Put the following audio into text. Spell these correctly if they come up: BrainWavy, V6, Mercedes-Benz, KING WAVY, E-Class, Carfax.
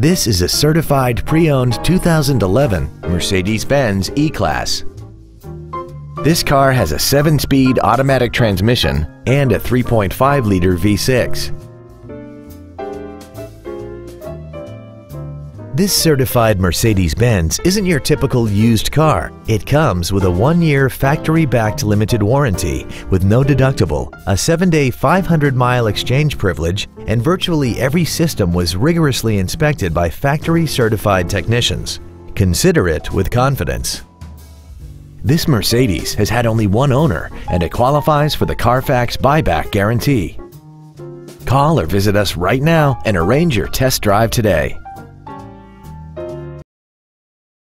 This is a certified pre-owned 2011 Mercedes-Benz E-Class. This car has a 7-speed automatic transmission and a 3.5-liter V6. This certified Mercedes-Benz isn't your typical used car. It comes with a 1-year factory-backed limited warranty with no deductible, a 7-day 500-mile exchange privilege, and virtually every system was rigorously inspected by factory-certified technicians. Consider it with confidence. This Mercedes has had only one owner, and it qualifies for the Carfax buyback guarantee. Call or visit us right now and arrange your test drive today.